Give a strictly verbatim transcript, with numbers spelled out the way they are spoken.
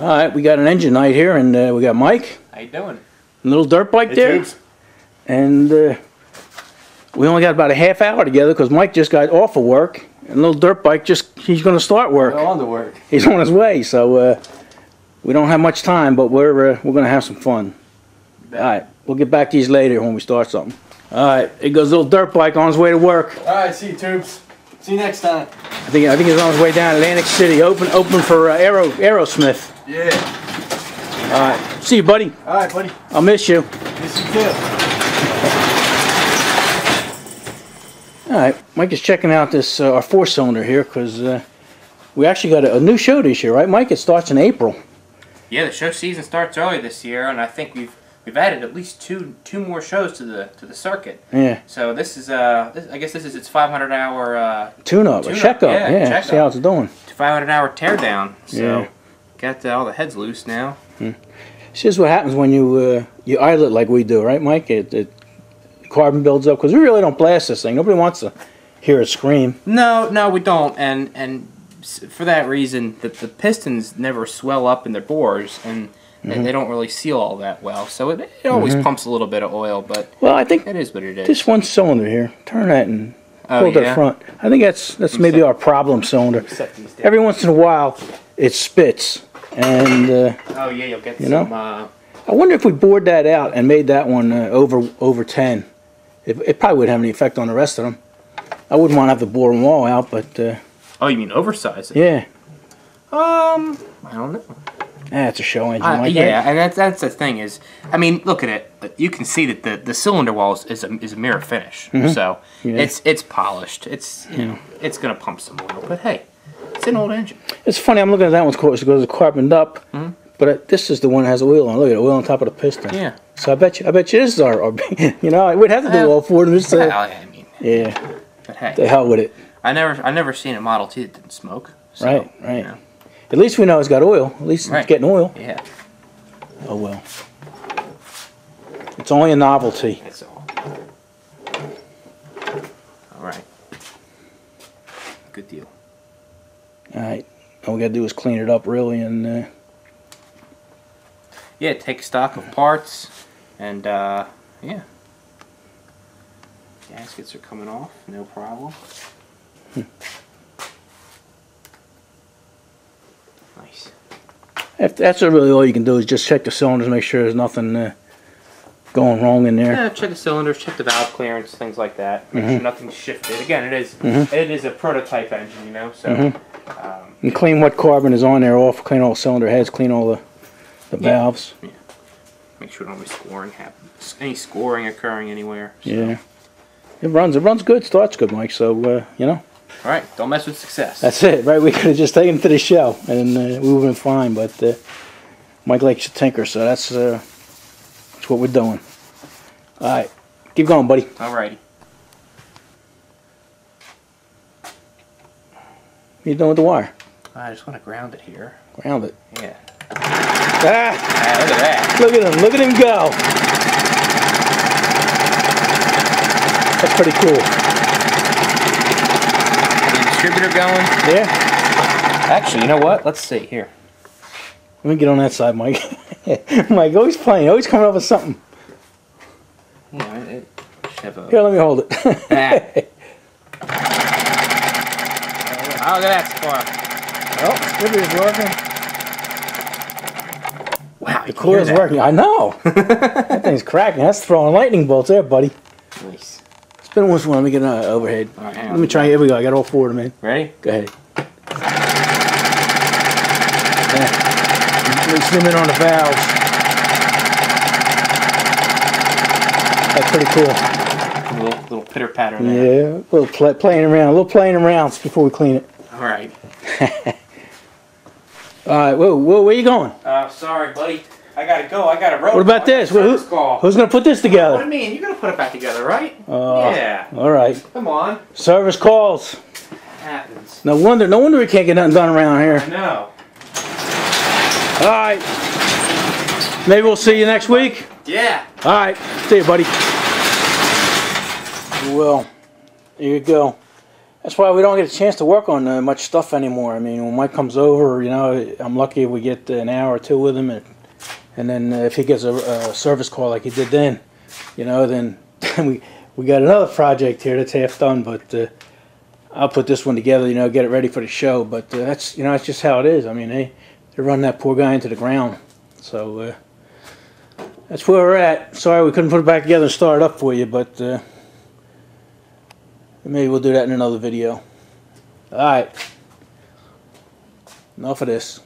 All right, we got an engine night here, and uh, we got Mike. How you doing? A little dirt bike hey, there. Tubes. And uh, we only got about a half hour together because Mike just got off of work, and little dirt bike just he's going to start work. We're on to work. He's on his way, so uh, we don't have much time, but we're uh, we're going to have some fun. All right, we'll get back to these later when we start something. All right, it goes little dirt bike on his way to work. All right, see you, Tubes. See you next time. I think I think he's on his way down Atlantic City. Open open for uh, Aero Aerosmith. Yeah. All right. See you, buddy. All right, buddy. I'll miss you. Miss you too. All right. Mike is checking out this uh, our four cylinder here because uh, we actually got a, a new show this year, right, Mike? It starts in April. Yeah, the show season starts early this year, and I think we've we've added at least two two more shows to the to the circuit. Yeah. So this is uh this, I guess this is its five hundred hour uh, tune-up, tune checkup. Yeah. yeah check see up. how it's doing. five hundred hour teardown. So yeah. Got uh, all the heads loose now. Hmm. This is what happens when you uh, you idle it like we do, right, Mike? It, it carbon builds up because we really don't blast this thing. Nobody wants to hear it scream. No, no, we don't, and and for that reason, the the pistons never swell up in their bores and. Mm-hmm. And they don't really seal all that well, so it, it always mm-hmm. pumps a little bit of oil. But well, I think that is what it is. This one cylinder here, turn that and pull oh, it yeah? front. I think that's that's I'm maybe set. our problem cylinder. Every once in a while, it spits, and uh, oh yeah, you'll get you some. Uh, I wonder if we bored that out and made that one uh, over over ten, it, it probably wouldn't have any effect on the rest of them. I wouldn't want to have to bore them all out, but uh, oh, you mean oversize it? Yeah. Um, I don't know. Ah, it's a show engine uh, like yeah, that. and that's that's the thing is, I mean, look at it. You can see that the, the cylinder wall is a is a mirror finish, mm-hmm. so yeah. it's it's polished. It's you know it's gonna pump some oil, but hey, it's an old engine. It's funny. I'm looking at that one's course it goes carboned up, mm-hmm. but it, this is the one that has oil on. Look at it, oil on top of the piston. Yeah. So I bet you I bet you this is our, our you know we'd have to do uh, all four of them. So. Well, I mean, yeah. But hey, the hell with it. I never I never seen a Model T that didn't smoke. So, right. Right. You know. At least we know it's got oil. At least right. it's getting oil. Yeah. Oh well. It's only a novelty. That's all. All right. Good deal. All right. All we gotta do is clean it up really, and uh... yeah, take stock of parts, and uh, yeah, gaskets are coming off, no problem. Hmm. Nice. If that's really all you can do is just check the cylinders, make sure there's nothing uh, going wrong in there. Yeah, check the cylinders, check the valve clearance, things like that. Make mm-hmm. sure nothing's shifted. Again, it is mm-hmm. it is a prototype engine, you know. So mm-hmm. um, and clean what carbon is on there off. Clean all the cylinder heads. Clean all the the yeah. valves. Yeah. Make sure no scoring happens. Any scoring occurring anywhere. So. Yeah. It runs. It runs good. Starts good, Mike. So uh, you know. All right, don't mess with success. That's it, right? We could have just taken it to the show, and uh, we would have been fine, but uh, Mike likes to tinker, so that's, uh, that's what we're doing. All right, keep going, buddy. All righty. What are you doing with the wire? I just want to ground it here. Ground it? Yeah. Ah! Ah, look at that. Look at him, look at him go. That's pretty cool. Distributor going? Yeah. Actually, you know what? Let's see here. Let me get on that side, Mike. Mike, always playing, always coming up with something. Yeah, it, it should have a... Here, let me hold it. Ah. Oh, look at that spark. Well, distributor's working. Wow, the coil's working. I know. That thing's cracking. That's throwing lightning bolts there, buddy. Nice. Spin once one. Let me get an uh, overhead. All right, let me try. Here we go. I got all four of them in. Ready? Go ahead. Yeah. Let me zoom in on the valves. That's pretty cool. A little, little pitter patter there. Yeah, a little play, playing around. A little playing around before we clean it. All right. All right. Whoa, whoa, where you going? Uh, sorry, buddy. I gotta go. I gotta roll. What about this? Who, who's gonna put this together? What do you mean? You're gonna put it back together, right? Uh, yeah. All right. Come on. Service calls. Happens. No wonder. No wonder we can't get nothing done around here. I know. All right. Maybe we'll see you next week. Yeah. All right. See you, buddy. Well, here you go. That's why we don't get a chance to work on uh, much stuff anymore. I mean, when Mike comes over, you know, I'm lucky if we get an hour or two with him, and and then uh, if he gets a, a service call like he did then, you know, then we we got another project here that's half done. But uh, I'll put this one together, you know, get it ready for the show. But uh, that's, you know, that's just how it is. I mean, they they run that poor guy into the ground. So uh, that's where we're at. Sorry we couldn't put it back together and start it up for you, but. Uh, Maybe we'll do that in another video. Alright. Enough of this.